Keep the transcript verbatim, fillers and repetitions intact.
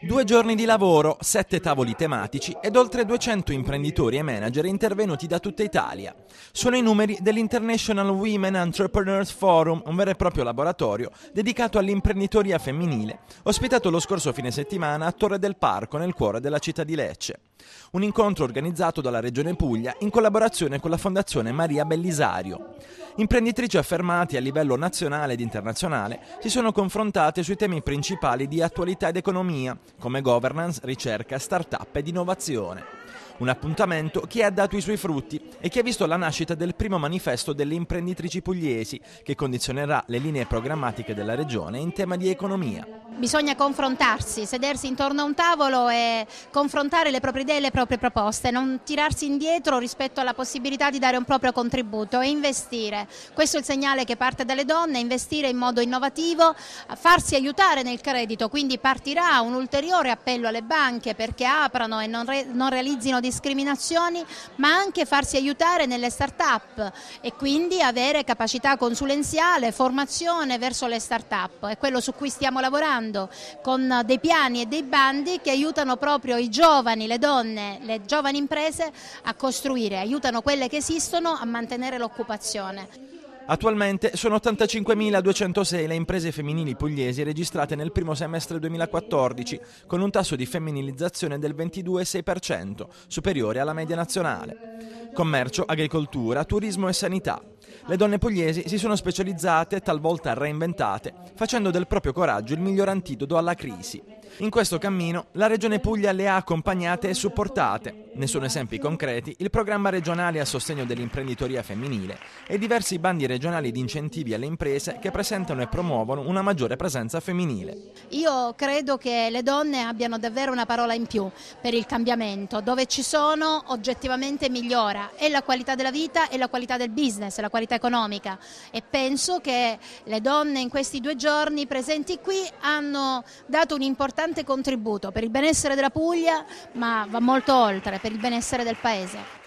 Due giorni di lavoro, sette tavoli tematici ed oltre duecento imprenditori e manager intervenuti da tutta Italia. Sono i numeri dell'International Women Entrepreneurs Forum, un vero e proprio laboratorio dedicato all'imprenditoria femminile, ospitato lo scorso fine settimana a Torre del Parco, nel cuore della città di Lecce. Un incontro organizzato dalla Regione Puglia in collaborazione con la Fondazione Maria Bellisario. Imprenditrici affermate a livello nazionale ed internazionale si sono confrontate sui temi principali di attualità ed economia, come governance, ricerca, start-up ed innovazione. Un appuntamento che ha dato i suoi frutti e che ha visto la nascita del primo manifesto delle imprenditrici pugliesi, che condizionerà le linee programmatiche della Regione in tema di economia. Bisogna confrontarsi, sedersi intorno a un tavolo e confrontare le proprie idee e le proprie proposte, non tirarsi indietro rispetto alla possibilità di dare un proprio contributo e investire. Questo è il segnale che parte dalle donne, investire in modo innovativo, farsi aiutare nel credito, quindi partirà un ulteriore appello alle banche perché aprano e non, re, non realizzino discriminazioni, ma anche farsi aiutare nelle start-up e quindi avere capacità consulenziale, formazione verso le start-up. È quello su cui stiamo lavorando, con dei piani e dei bandi che aiutano proprio i giovani, le donne, le giovani imprese a costruire, aiutano quelle che esistono a mantenere l'occupazione. Attualmente sono ottantacinquemiladuecentosei le imprese femminili pugliesi registrate nel primo semestre duemilaquattordici, con un tasso di femminilizzazione del ventidue virgola sei per cento, superiore alla media nazionale. Commercio, agricoltura, turismo e sanità. Le donne pugliesi si sono specializzate, talvolta reinventate, facendo del proprio coraggio il miglior antidoto alla crisi. In questo cammino la Regione Puglia le ha accompagnate e supportate. Ne sono esempi concreti il programma regionale a sostegno dell'imprenditoria femminile e diversi bandi regionali di incentivi alle imprese che presentano e promuovono una maggiore presenza femminile. Io credo che le donne abbiano davvero una parola in più per il cambiamento. Dove ci sono oggettivamente migliora e la qualità della vita e la qualità del business, la qualità economica. E penso che le donne in questi due giorni presenti qui hanno dato un importante contributo per il benessere della Puglia, ma va molto oltre, per il benessere del Paese.